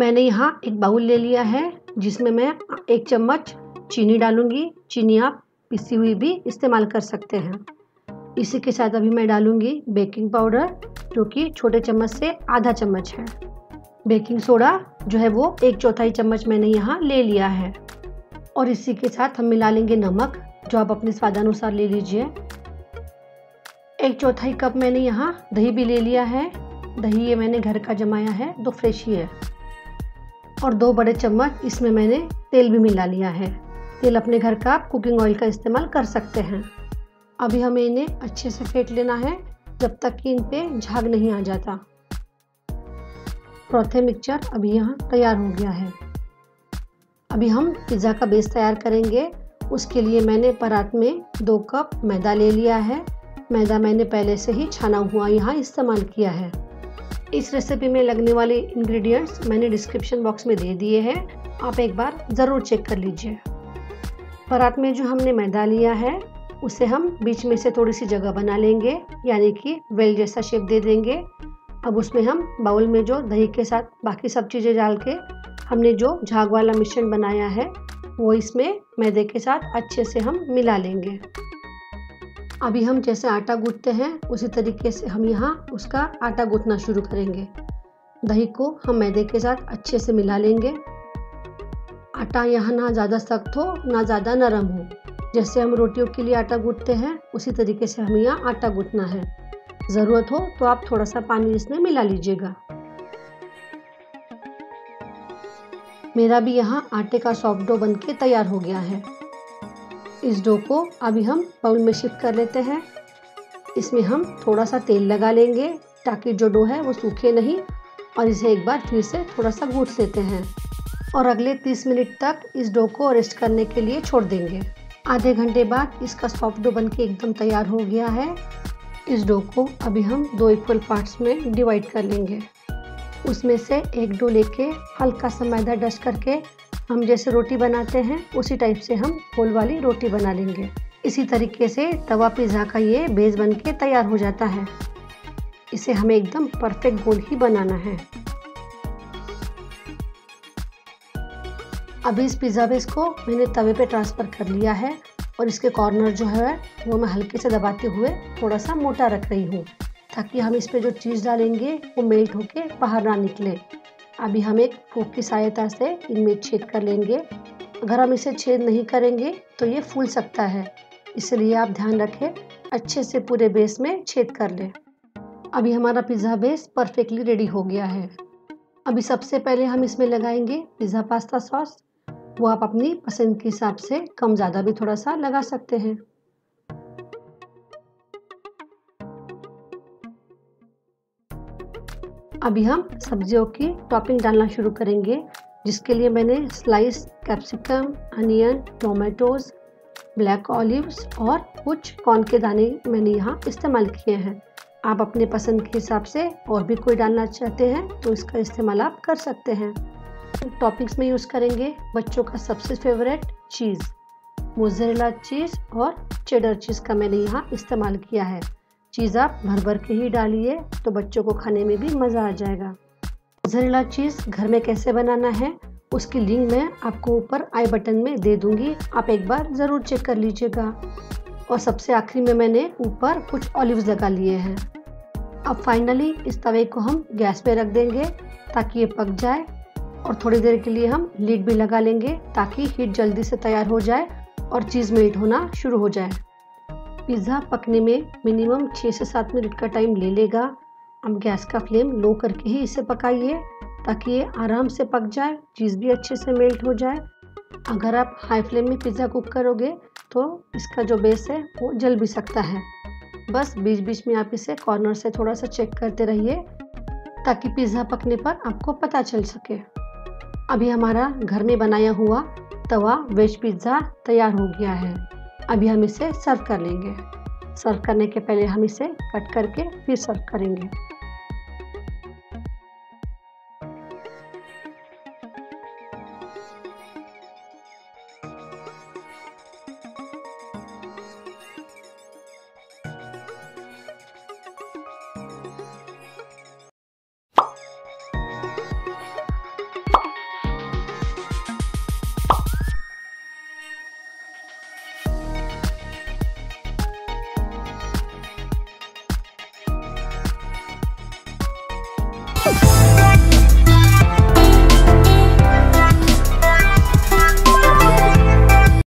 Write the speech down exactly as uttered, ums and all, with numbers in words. मैंने यहाँ एक बाउल ले लिया है जिसमें मैं एक चम्मच चीनी डालूंगी। चीनी आप पिसी हुई भी इस्तेमाल कर सकते हैं। इसी के साथ अभी मैं डालूंगी बेकिंग पाउडर, जो कि छोटे चम्मच से आधा चम्मच है। बेकिंग सोडा जो है वो एक चौथाई चम्मच मैंने यहाँ ले लिया है। और इसी के साथ हम मिला लेंगे नमक, जो आप अपने स्वादानुसार ले लीजिए। एक चौथाई कप मैंने यहाँ दही भी ले लिया है। दही ये मैंने घर का जमाया है, तो फ्रेश ही है। और दो बड़े चम्मच इसमें मैंने तेल भी मिला लिया है। तेल अपने घर का आप कुकिंग ऑयल का इस्तेमाल कर सकते हैं। अभी हमें इन्हें अच्छे से फेंट लेना है जब तक कि इन पे झाग नहीं आ जाता। पराठे मिक्सचर अभी यहाँ तैयार हो गया है। अभी हम पिज़्ज़ा का बेस तैयार करेंगे। उसके लिए मैंने परात में दो कप मैदा ले लिया है। मैदा मैंने पहले से ही छाना हुआ यहाँ इस्तेमाल किया है। इस रेसिपी में लगने वाले इंग्रेडिएंट्स मैंने डिस्क्रिप्शन बॉक्स में दे दिए हैं, आप एक बार ज़रूर चेक कर लीजिए। परात में जो हमने मैदा लिया है उसे हम बीच में से थोड़ी सी जगह बना लेंगे, यानी कि वेल जैसा शेप दे देंगे। अब उसमें हम बाउल में जो दही के साथ बाकी सब चीज़ें डाल के हमने जो झाग वाला मिश्रण बनाया है वो इसमें मैदे के साथ अच्छे से हम मिला लेंगे। अभी हम जैसे आटा गूंथते हैं उसी तरीके से हम यहाँ उसका आटा गूंथना शुरू करेंगे। दही को हम मैदे के साथ अच्छे से मिला लेंगे। आटा यहाँ ना ज़्यादा सख्त हो ना ज़्यादा नरम हो। जैसे हम रोटियों के लिए आटा गूंथते हैं उसी तरीके से हमें यहाँ आटा गूंथना है। ज़रूरत हो तो आप थोड़ा सा पानी इसमें मिला लीजिएगा। मेरा भी यहाँ आटे का सॉफ्ट डो बन के तैयार हो गया है। इस डो को अभी हम बाउल में शिफ्ट कर लेते हैं। इसमें हम थोड़ा सा तेल लगा लेंगे ताकि जो डो है वो सूखे नहीं, और इसे एक बार फिर से थोड़ा सा गूंथ लेते हैं। और अगले तीस मिनट तक इस डो को रेस्ट करने के लिए छोड़ देंगे। आधे घंटे बाद इसका सॉफ्ट डो बनके एकदम तैयार हो गया है। इस डो को अभी हम दो इक्वल पार्ट्स में डिवाइड कर लेंगे। उसमें से एक डो लेके हल्का सा मैदा डस्ट करके हम जैसे रोटी बनाते हैं उसी टाइप से हम गोल वाली रोटी बना लेंगे। इसी तरीके से तवा पिज़्ज़ा का ये बेस बन के तैयार हो जाता है। इसे हमें एकदम परफेक्ट गोल ही बनाना है। अभी इस पिज़्ज़ा बेस को मैंने तवे पे ट्रांसफ़र कर लिया है, और इसके कॉर्नर जो है वो मैं हल्के से दबाते हुए थोड़ा सा मोटा रख रही हूँ ताकि हम इस पर जो चीज़ डालेंगे वो मेल्ट होकर बाहर ना निकले। अभी हम एक फोक की सहायता से इनमें छेद कर लेंगे। अगर हम इसे छेद नहीं करेंगे तो ये फूल सकता है, इसलिए आप ध्यान रखें, अच्छे से पूरे बेस में छेद कर लें। अभी हमारा पिज़्ज़ा बेस परफेक्टली रेडी हो गया है। अभी सबसे पहले हम इसमें लगाएंगे पिज़्ज़ा पास्ता सॉस। वो आप अपनी पसंद के हिसाब से कम ज़्यादा भी थोड़ा सा लगा सकते हैं। अभी हम सब्जियों की टॉपिंग डालना शुरू करेंगे, जिसके लिए मैंने slice capsicum, onion, tomatoes, black olives और कुछ कॉर्न के दाने मैंने यहाँ इस्तेमाल किए हैं। आप अपने पसंद के हिसाब से और भी कोई डालना चाहते हैं तो इसका इस्तेमाल आप कर सकते हैं। टॉपिंग्स में यूज़ करेंगे बच्चों का सबसे फेवरेट चीज़ मोज़रेला चीज़ और चेडर चीज़ का मैंने यहाँ इस्तेमाल किया है। चीज़ आप भर भर के ही डालिए तो बच्चों को खाने में भी मज़ा आ जाएगा। मोज़रेला चीज़ घर में कैसे बनाना है उसकी लिंक मैं आपको ऊपर आई बटन में दे दूंगी, आप एक बार ज़रूर चेक कर लीजिएगा। और सबसे आखिरी में मैंने ऊपर कुछ ऑलिव्स लगा लिए हैं। अब फाइनली इस तवे को हम गैस पे रख देंगे ताकि ये पक जाए, और थोड़ी देर के लिए हम लीड भी लगा लेंगे ताकि हीट जल्दी से तैयार हो जाए और चीज़ मेल्ट होना शुरू हो जाए। पिज़्ज़ा पकने में मिनिमम छः से सात मिनट का टाइम ले लेगा। अब गैस का फ्लेम लो करके ही इसे पकाइए ताकि ये आराम से पक जाए, चीज़ भी अच्छे से मेल्ट हो जाए। अगर आप हाई फ्लेम में पिज़्ज़ा कुक करोगे तो इसका जो बेस है वो जल भी सकता है। बस बीच बीच में आप इसे कॉर्नर से थोड़ा सा चेक करते रहिए ताकि पिज़्ज़ा पकने पर आपको पता चल सके। अभी हमारा घर में बनाया हुआ तवा वेज पिज़्ज़ा तैयार हो गया है। अभी हम इसे सर्व कर लेंगे। सर्व करने के पहले हम इसे कट करके फिर सर्व करेंगे।